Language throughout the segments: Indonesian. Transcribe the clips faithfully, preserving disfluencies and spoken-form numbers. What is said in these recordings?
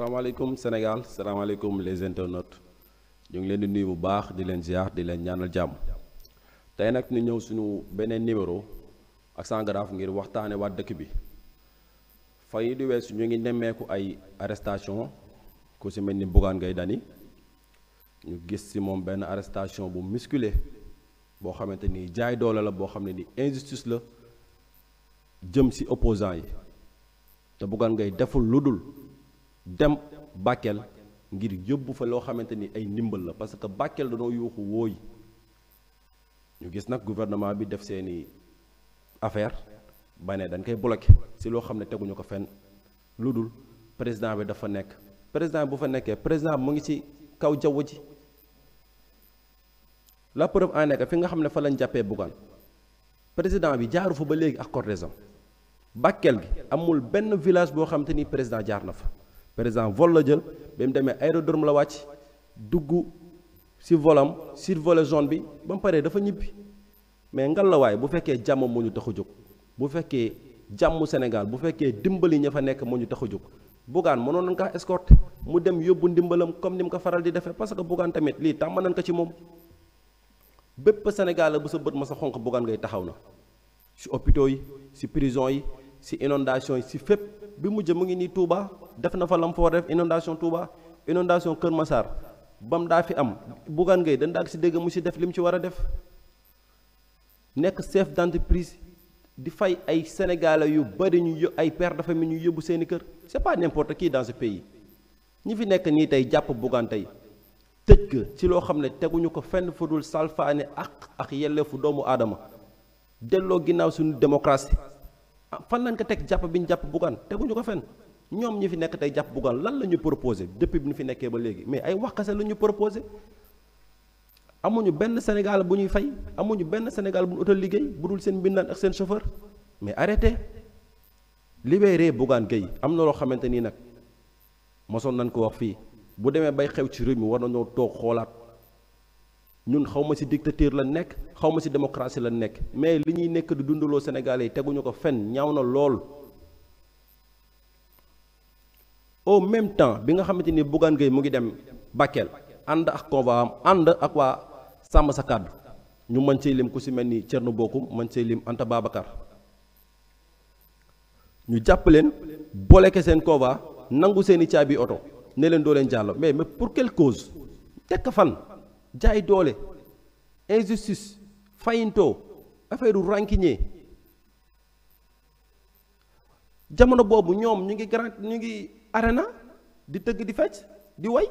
salaamaaleykum Sénégal salaamaaleykum les internautes ñu ngi leen di nuyu bu baax di leen ziar di leen ñaanal jàmm tey nag ñu ñëw suñu beneen numéro ak sangraaf ngir waxtaane waa dëkk bi fa yi di weesu ñu ngi nemmeeku ay arrestation ku ci mel ni Bougane Gueye Dany ñu gis ci moom benn arrestation bu musculé boo xamante ni jaay doole la boo xam ne ni injustice la jëm ci opposant yi te Bougane Gueye deful lu dul dem Bakel ngir yóbbu fa loo xamante ni ay ndimbal la parce que Bakel dañoo yuuxu wooy ñu gis nag gouvernement bi def seeni affaire ba ne dañ koy bloqué ci loo xam ne teguñu ko fenn lu dul président bi dafa nekk président bu fa nekkee président mu ngi ci kaw jaww ji la preuve en est fi nga xam ne fa lañ jàppee Bougane président bi jaaru fa ba léegi ak cortège Bakel gi amul benn village boo xamante ni président jaar na fa. Président vol la jël ba mu demee aérodrome la wàcc dugg ci volam survolé zone bi ba mu paree dafa ñibbi mais ngallaawaay bu fekkee jàmm moo ñu tax a jóg bu fekkee jàmm Sénégal bu fekkee dimbali ña fa nekk moo ñu tax a jóg Bougane mënoon nañ kaa escorter mu dem yóbbu ndimbalam comme ni mu ko faral di defee parce que Bougane tamit lii tàmm nañ ko ci moom bépp Sénégal la bu sa bët ma sa xonq Bougane ngay taxaw na ci hôpitaux yi ci prison yi ci inondation yi ci fépp bi mujj mu ngi nii Touba. def na fa lam fa war def inondation Touba inondation Kër Massar bam daa fi am Bougane Gueye dañ daa si dégg mu si def li mu ci war a def nekk chef d'entreprise di fay ay sénégalais yu bari ñu ay père de famille ñu yóbbu seeni kër c'est pas n'importe qui dans ce pays ñi fi nekk nii tey jàpp Bougane tey tëj ko ci loo xam ne teguñu ko fenn fu dul salfaane ak ak yelleefu doomu aadama delloo ginnaaw suñu démocratie fan lañ ko teg jàpp bi ñu jàpp Bougane teguñu ko fenn ñoom ñi fi nekk tey jàpp Bougane lan la ñu proposé depuis bi ñu fi nekkee ba léegi mais ay wax kase la ñu proposé amuñu benn Sénégal bu ñuy fay amuñu benn Sénégal bu ñu utal liggéey bu dul seen mbindaan ak seen chauffeur mais arrêté libéré Bougane Gueye am na loo xamante ni nag mosoon nañ ko wax fii bu demee bay xew ci réew mi war nañoo toog xoolaat ñun xaw ma si dictature la nekk xaw ma si démocratie la nekk mais li ñuy nekk di dundaloo Sénégalais yi teguñu ko fenn ñaaw na lool. au même temps bi nga xamante ni Bougane Gueye mu ngi dem Bakel ànd ak convoi am ànd ak waa sàmm sa kàddu ñu mën cee lim ku si mel ni Thierno Bocoum mën cee lim Anta Babacar ñu jàpp leen booleke seen convoi nangu seen i caabi oto ne leen doo leen jàll mais mais pour quelle cause tekk fan jaay doole injustice fayinto affaire u rancunier jamono boobu ñoom ñu ngi grand ñu ngi arena di tëgg di fecc di way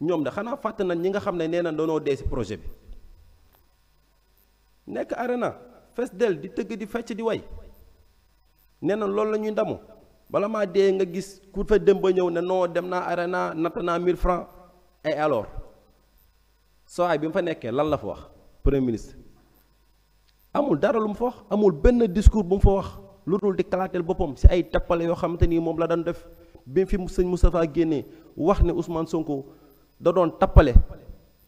ñoom de xanaa fàtte nañ ñi nga xam ne nee na doonoo dee ci projet bi nekk arena fes del di tëgg di fecc di way nee na loolu la ñuy ndamu bala maa dee nga gis ku fa dem ba ñëw ne noo dem naa arena natt naa mille francs et alors sowaay bi mu fa nekkee lan la fa wax premier ministre amul dara lu mu fa wax amul benn discours bu mu fa wax lu dul di kalaateel boppam ci ay tappale yoo xamante ni moom la doon def bi mu fi sëñ Moustapha génnee wax ne Ousmane Sonko da doon tappale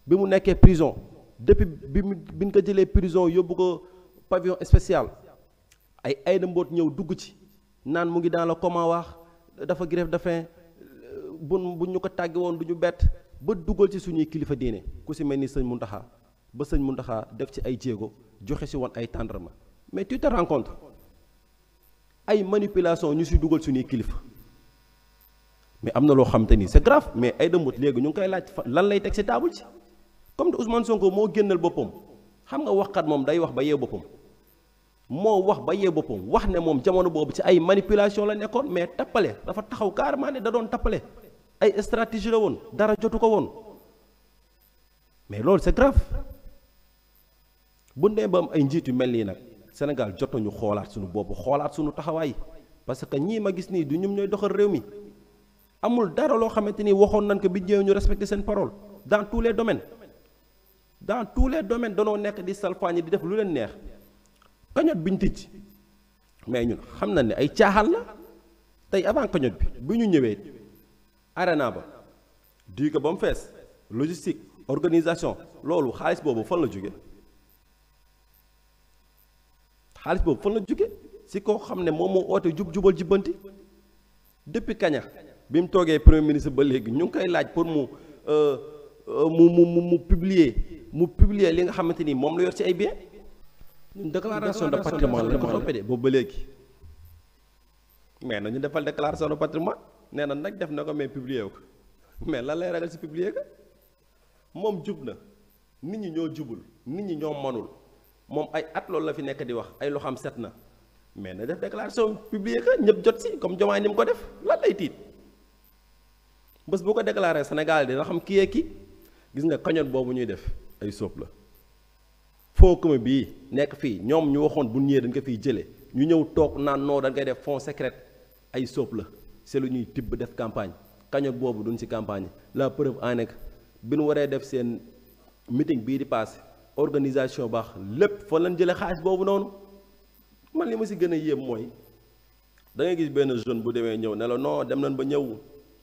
bi mu nekkee prison depuis bi mu bi ñu ko jëlee prison yóbbu ko pavillon spécial ay ay mboot ñëw dugg ci naan mu ngi dans le coma wax dafa grève de faim bun bu ñu ko tàgge woon du ñu bett ba dugal ci suñuy kilifa diine ku si mel ni sëñ Mountakha ba sëñ Mountakha def ci ay jéego joxe si woon ay tendrement mais tu te rends compte ay manipulation ñu si dugal suñuy kilifa. mais am na loo xamante ni c'est grave mais ay dëmbut léegi ñu ngi koy laaj lan lay teg ci table ci comme de Ousmane Sonko moo génnal boppam xam nga waxkat moom day wax ba yee boppam moo wax ba yee boppam wax ne moom jamono boobu ci ay manipulation la nekkoon mais tappale dafa taxaw carrément ne da doon tappale ay stratégie la woon dara jotu ko woon mais loolu c'est grave bu ndee ba am ay njiit yu mel nii nag Sénégal jot nañu xoolaat suñu boobu xoolaat suñu taxawaay parce que ñii ma gis nii du ñum ñooy doxal réew mi amul dara loo xamante ni waxoon nañ ko bi ñëw ñu respecter seen parole dans tous les domaines dans tous les domaines danoo nekk di salfaañi di def lu leen neex cagnotte bi ñu tijj mais ñun xam na ne ay caaxaan la tey avant cagnotte bi bi ñu ñëwee arena ba di ko ba mu fees logistique organisation loolu xaalis boobu fan la jóge xaalis boobu fan la jóge si koo xam ne moom moo oote jub jubal jubbanti depuis kaña bi mu toogee premier ministre ba léegi ñu ngi koy laaj pour mu mu mu mu publier mu publier li nga xamante ni moom la yor ci ay bien. ñun déclaration de patrimoine la ko toppee de boobu ba léegi. mais nañu defal déclaration de patrimoine nee na nag def na ko mais publier ko mais lan lay ragal ci publier ko moom jub na nit ñi ñoo jubul nit ñi ñoo mënul moom ay at loolu la fi nekk di wax ay loo xam set na mais na def déclaration publier ko ñëpp jot ci comme Diomaye ni mu ko def lan lay tiit. bés bu ko déclaré Sénégal dina xam kii ki gis nga cagnotte boobu ñuy def ay sóob la foo comme bii nekk fii ñoom ñu waxoon bu ñëwee dañ ko fiy jëlee ñu ñëw toog naan noo dañ koy def fonds secret ay sóob la c'est lu ñuy tibb def campagne cagnotte boobu duñ ci campagne la preuve en est bi nu waree def seen meeting bii di passé organisation baax lépp fa lañ jëlee xaalis boobu noonu man li ma ci gën a yéem mooy da ngay gis benn jeune bu demee ñëw ne la non dem nañ ba ñëw.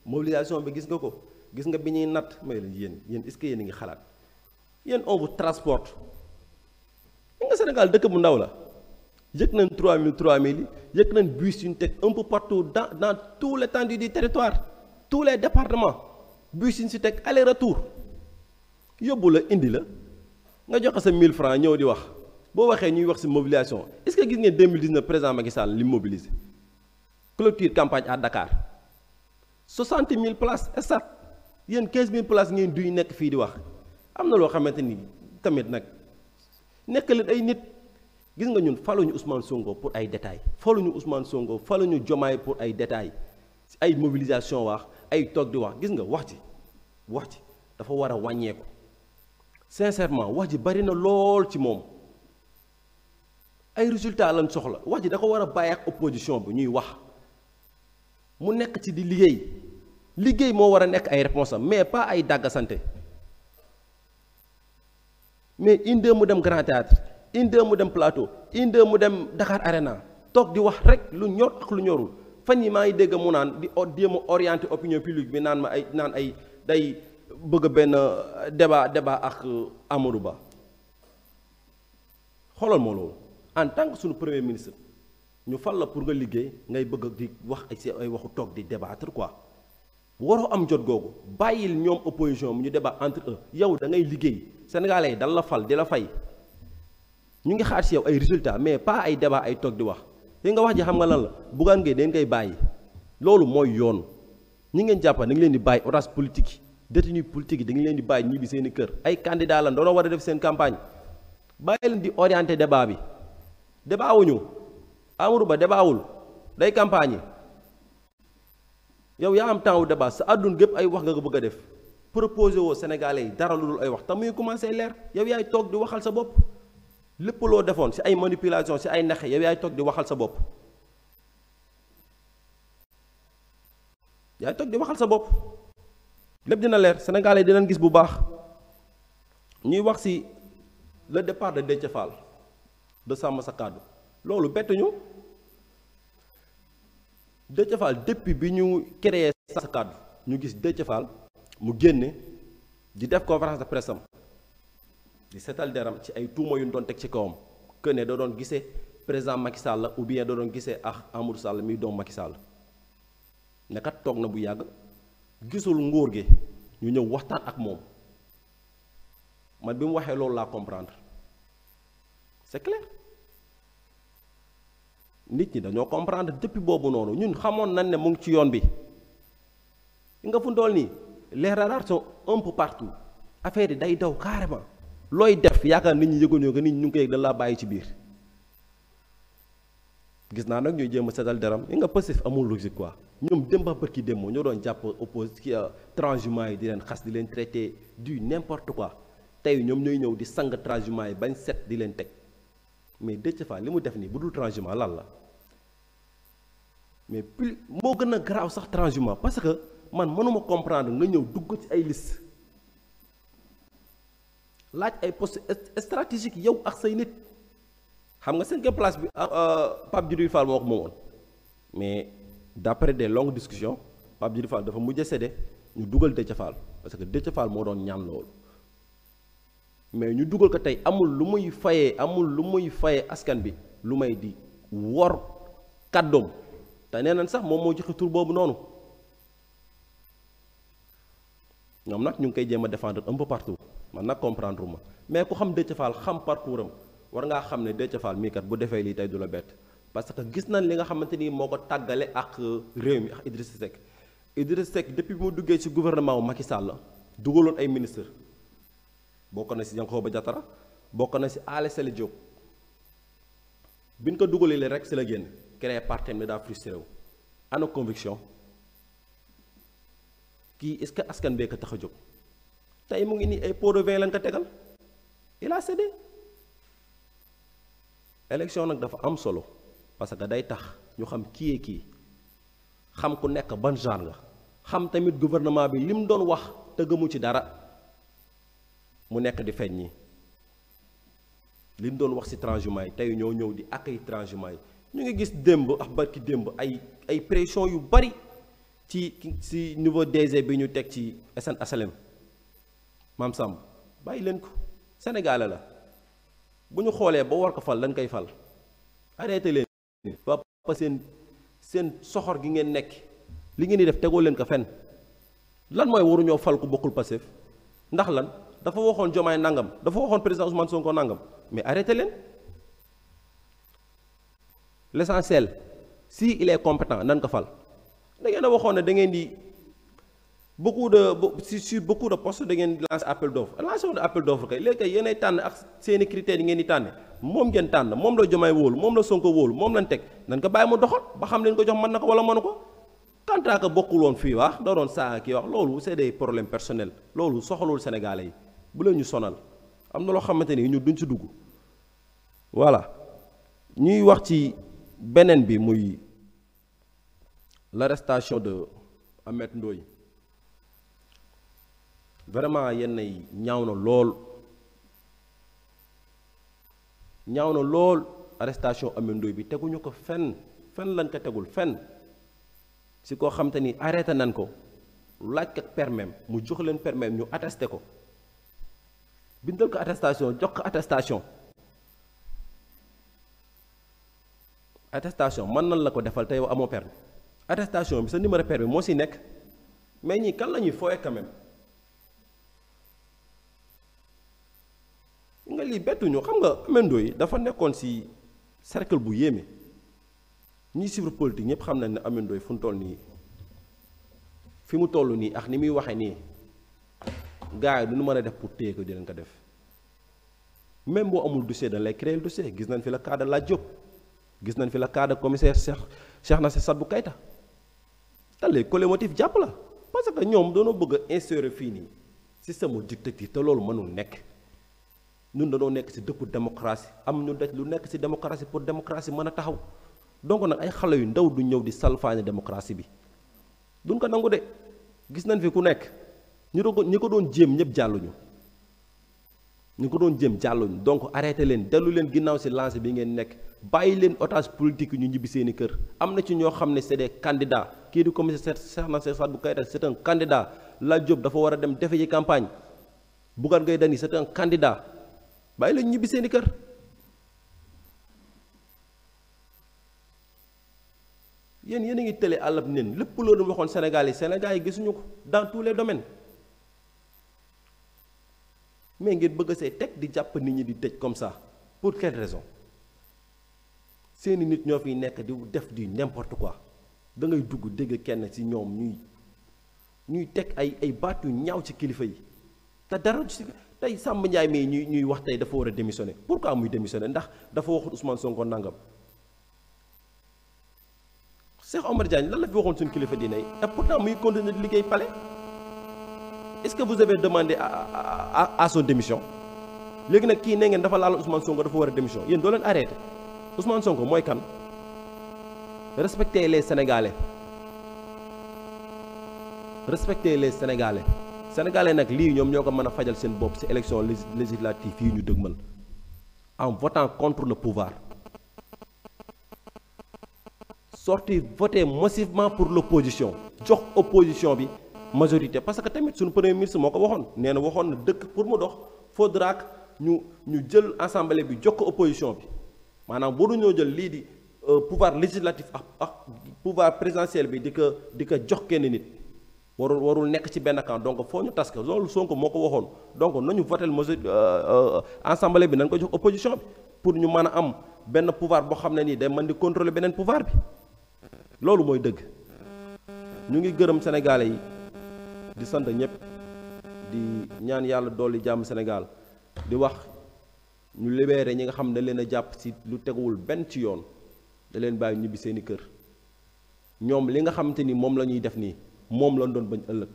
Mobilisation bi gis nga ko gis nga bi ñuy natt may la yéen yéen est-ce que yéen a ngi xalaat yéen on vous transporte nga Sénégal dëkk bu ndaw la yëg nañ trois mille trois mille yi yëg nañ bus yu ñu teg un peu partout dans dans tout l'étendue du territoire tous les départements bus yu ñu si teg aller retour yóbbu la indi la nga joxe sa mille francs ñëw di wax boo waxee ñuy wax si mobilisation est-ce que gis ngeen deux mille dix-neuf président Macky Sall li mobilisé clôture campagne à Dakar. soixante mille places estat yéen quinze mille places ngeen duy nekk fii di wax am na loo xamante ni tamit nag nekk leen ay nit gis nga ñun faluñu Ousmane Sonko pour ay détails faluñu Ousmane Sonko faluñu Diomaye pour ay détails ay mobilisation wax ay toog di wax gis nga wax ji wax ji dafa war a wàññeeku sincèrement wax ji bari na lool ci moom ay résultats lañ soxla wax ji da ko war a bàyyi ak opposition bi ñuy wax. mu nekk ci di liggéey liggéey moo war a nekk ay réponse am mais pas ay dàgga santé mais indee mu dem Grand Théâtre indee mu dem Plateau indee mu dem Dakar Arena toog di wax rek lu ñor ak lu ñorul fan yi maa ngi dégg mu naan di jéem a orienté opinion publique bi naan ma ay naan ay day bëgg benn débat débat ak Amadou Ba xoolal moo loolu en tant que suñu premier ministre ñu fal la pour nga liggéey ngay bëgg di wax ay si ay waxu toog di débattre quoi waroo am jot googu bàyyil ñoom opposition mu ñu débat entre eux yow da ngay liggéey sénégalais yi dal la fal di la fay ñu ngi xaar si yow ay résultats mais pas ay débat ay toog di wax li nga wax ji xam nga lan la buggaan ngay dañ koy bàyyi loolu mooy yoon ñi ngeen jàppa da nga leen di bàyyi otage politique yi détenu politique yi da nga leen di bàyyi ñibbi seen i kër ay candidat lan doonoo war a def seen campagne bàyyi leen di orienter débat bi débat wuñu Amadou Ba débaawul day campagne yow yaa am temps wu débat sa àdduna gépp ay wax nga ko bëgg a def proposé woo Sénégalais yi dara lu dul ay wax te muy commencé leer yow yaay toog di waxal sa bopp lépp loo defoon ci ay manipulation ci ay naxe yow yaay toog di waxal sa bopp yaay toog di waxal sa bopp lépp dina leer Sénégalais yi dinañ gis bu baax ñuy wax ci le départ de Déthié Fall de Sàmm Sa Kàddu loolu bett ñu Déthié Fall depuis bi ñu créé Sàmm Sa Kàddu ñu gis Déthié Fall mu génne di def conférence de presse am di seetal deram ci ay tuuma yu ñu doon teg ci kawam que ne da doon gisee président Macky Sall la ou bien da doon gisee ak Amadou Sall mi doom Macky Sall ne kat toog na bu yàgg gisul nguur gi ñu ñëw waxtaan ak moom man bi mu waxee loolu laa comprendre c'est clair. nit ñi dañoo comprendre depuis boobu noonu ñun xamoon nañ ne mu ngi ci yoon bi nga fu ndool nii les radars sont un peu partout affaire yi day daw carrément looy def yaakaar nit ñi yëgoon yoo ko nit ñu ngi koy dañ laa bàyyi ci biir gis naa nag ñuy jéem a setal deram yi nga passif amul logique quoi ñoom démb ak bërki démb ñoo doon jàpp oppose ki transhumants yi di leen xas di leen traité du n'importe quoi tey ñoom ñooy ñëw di sang transhumants yi bañ set di leen teg mais Déthié Fall li mu def nii bu dul transhumant lan la mais plus moo gën a garaaw sax transhumant parce que man mënuma comprendre nga ñëw dugg ci ay liste laaj ay poste stratégique yow ak say nit xam nga cinquième place bi Pape Djibril Fall moo ko moomoon mais d'après des longues discussions Pape Djibril Fall dafa mujj a cédé ñu dugal Déthié Fall parce que Déthié Fall moo doon ñaan loolu mais ñu dugal ko tey amul lu muy fayee amul lu muy fayee askan bi lu may di wor kàddoom te nee nañ sax moom moo joxe tur boobu noonu ñom nak ñu ngi koy jema défendre un peu partout man nak comprendre ma mais ku xam Déthié Fall xam parcours am war nga xam ne Déthié Fall mi kat bu defee li tay du la bett parce que gis nañ li nga xamanteni moko tagalé ak réew mi ak Idrissa Seck Idrissa Seck depuis mu duggé ci gouvernement Macky Sall dugalon ay ministre bokk na ci Yankhoba Diattara bokk na ci Alé Sélé Diop biñ ko dugalé le rek ci la génn créer parti mi da frustré wu ana conviction ki est-ce que askan be ka taxa jog tay mu ngi ni ay pot de vin lañ ka tégal il a cédé élection nak dafa am solo parce que day tax ñu xam ki e ki xam ku nek ban genre nga xam tamit gouvernement bi lim doon wax te gëmu ci dara mu nek di feñ ñi lim doon wax ci transhumance tay ñoo ñëw di akay transhumance ñu ngi gis demb ak barki demb ay ay pression yu bari ci ci niveau D G bi ñu tek ci Assane Assalem Mam Sam bayi len ko Senegal la buñu xolé ba war ko fal dañ kay fal arrêté len ba sen sen soxor gi ngeen nek li ngeen di def tego len ko fen lan moy waru ñoo fal ko bokul passif ndax lan dafa waxon jomay nangam dafa waxon président Ousmane Sonko nangam mais arrêté len l'essentiel si il est compétent nan ko fal da ngeen waxone da ngeen di beaucoup de sur beaucoup de postes da ngeen lance appel d'offre lance appel d'offre kay légui yene tan ak seeni critères ngeen di tan mom ngeen tan mom la jomay wol mom la Sonko wol mom lañ tek nan ko baye mu doxal ba xam leen ko jox man nako wala manuko kantra ka bokul won fi wax da don sa ki wax lolu c'est des problèmes personnels lolu soxalul sénégalais bu lañu sonal amna lo xamanteni ñu duñ ci dugg voilà ñuy wax ci benen bi muy l'arrestation de Amet Ndoye vraiment yenn yi ñaawna lool ñaawna lool arrestation Amet Ndoye bi teguñu ko fenn fenn lañ ko tegul fenn ci ko xamanteni arrêté nañ ko laaj ak permis mu jox leen permis ñu attesté ko bindal ko attestation jox ko attestation attestation man nañ la ko defal tay amo permis attestation bi sa numéro permis mo ci nek mais ñi kan lañuy foyé quand même nga li bettu ñu xam nga Amet Ndoye dafa nekkon ci cercle bu yéme ñi suivre politique ñepp xam nañ ne Amet Ndoye fuñ toll ni fi mu toll ni ak ni muy waxé ni gaay duñu mëna def pour téé ko di leen ko def même bo amul dossier dañ lay créer dossier gis nañ fi le cas de la Diop gis nañ fi le cas de commissaire Cheikh Cheikh Nassir Sadbou Keita talé collé motif japp la parce que ñom dono bëgg insérer fi ni système dictateur té lolu mënul nek ñun dañoo nek ci dëkku démocratie am ñu daj lu nek ci démocratie pour démocratie mëna taxaw donc nak ay xalé yu ndaw du ñëw di salfaané démocratie bi duñ ko nangu dé gis nañ fi ku nek ñu ñiko doon jëm ñëpp jalluñu ñiko doon jëm jalluñu donc arrêté leen delu leen ginnaw ci lancé bi ngeen nek bayi len otage politique ñu ñibi seeni kër amna ci ño xamné c'est des candidats ki di commissaire Cheikh Nassir Sadbou Keita c'est un candidat la Diop dafa wara dem défé ci campagne Bougane Gueye Dany c'est un candidat bayi len ñibi seeni kër yeen yeen ngi télé alab neen lepp lo doon waxone sénégalais sénégalais gisuñu ko dans tous les domaines mais ngeen bëgg sé tek di japp nit ñi di tej comme ça pour quelle raison seeni nit ñoo fi nek di def di n'importe quoi da ngay dugg dégg kenn ci ñoom ñuy ñuy tek ay ay baat yu ñaaw ci kilifa yi ta dara tay Samba Ndiaye mi ñuy ñuy wax tay dafa wara démissionner pourquoi muy démissionner ndax dafa waxut Ousmane Sonko nangam Cheikh Omar Diagne lan la fi waxon sun kilifa diiné et pourtant muy continuer di ligéy palais est-ce que vous avez demandé à à, à, à son démission légui nak ki né ngeen dafa laal Ousmane Sonko dafa wara démission yeen do len arrêter Ousmane Sonko moy kan respecter les sénégalais respecter les sénégalais sénégalais nak li ñom ñoko mëna fajal sen bop ci élection législative yi ñu deugmal en votant contre le pouvoir sortir voter massivement pour l'opposition jox opposition bi majorité parce que tamit suñu premier ministre moko waxone néna waxone deuk pour mu dox faudra ñu ñu jël assemblée bi jox opposition bi manam bo duñu jël li di pouvoir législatif ak pouvoir présidentiel bi dika dika jox kenn nit warul warul nekk ci benn camp donc foo ñu tas ko loolu Sonko moo ko waxoon donc nañu voter mesure assemblée bi nañ ko jox opposition bi pour ñu mën a am benn pouvoir boo xam ne nii day mën di contrôler beneen pouvoir bi loolu mooy dëgg. Ñu ngi gërëm sénégalais yi di sant ñëpp di ñaan yàlla dolli jàmm Sénégal di wax ñu libéré ñi nga xam ne leen a jàpp ci lu teguwul benn ci yoon da leen bàyyi ñibbi seeni kër ñoom li nga xamante ni moom la ñuy def nii. Moom lañ doon bañ ëllëg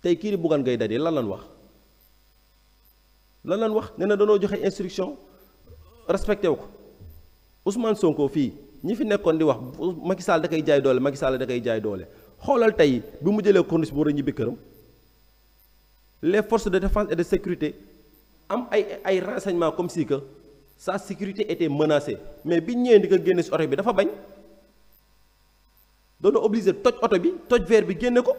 tey kii di Bougane Gueye Dany lan lañ wax lan lañ wax nee na dañoo joxe instruction respecté wu ko Ousmane Sonko fii ñi fi nekkoon di wax Macky Sall da koy jaay doole Macky Sall da koy jaay doole xoolal tey bi mu jëlee corniche bu war a ñibbi këram les forces de défense et de sécurité am ay ay renseignements comme si que sa sécurité était menacée mais bi ñëwee di ko génne si oto bi dafa bañ. Doon obligé toj oto bi toj verre bi génne ko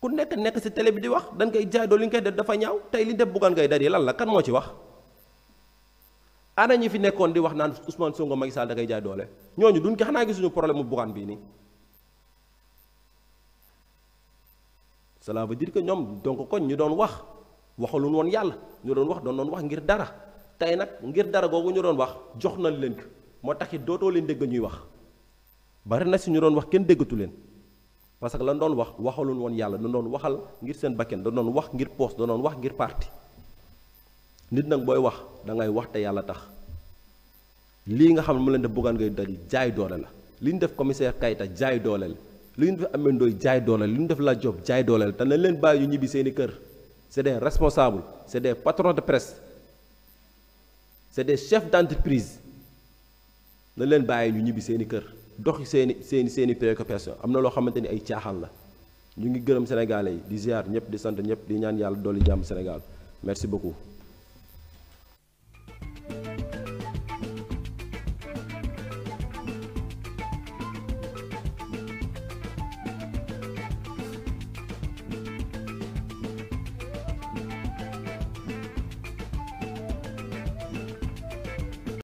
ku nekk nekk ci télé bi di wax dañ koy jaay doole li ñu koy def dafa ñaaw tey li def Bougane Gueye Dany lan la kan moo ci wax ana ñi fi nekkoon di wax naan Ousmane Sonko Macky Sall da koy jaay doole ñooñu duñ ko xanaa gisuñu problème mu Bougane bii nii. Cela veut dire que ñoom donc kon ñu doon wax waxaluñ woon yàlla ñu doon wax doon doon wax ngir dara tey nag ngir dara googu ñu doon wax jox nañ leen ko moo tax it dootoo leen dégg ñuy wax. bari na si ñu doon wax kenn déggatu leen parce que lan doon wax waxaloon woon yàlla da doon waxal ngir seen bakken da doon wax ngir poste da doon wax ngir parti nit nag booy wax da ngay wax te yàlla tax lii nga xam ne mu leen def Bougane Gueye Dany jaay doole la li ñu def commissaire Kayta jaay doole la li ñu def Amet Ndoye jaay doole la li ñu def La Diop jaay doole la te nañ leen bàyyi ñu ñibbi seeni kër c'est des responsables c'est des patrons de presse c'est des chefs d'entreprise nañ leen bàyyi ñu ñibbi seeni kër doxi seeni seeni seeni préoccupation am na loo xamante ni ay caaxaan la ñu ngi gërëm sénégalais yi di ziar ñëpp di sant ñëpp di ñaan yàlla dolli jàmm Sénégal merci beaucoup.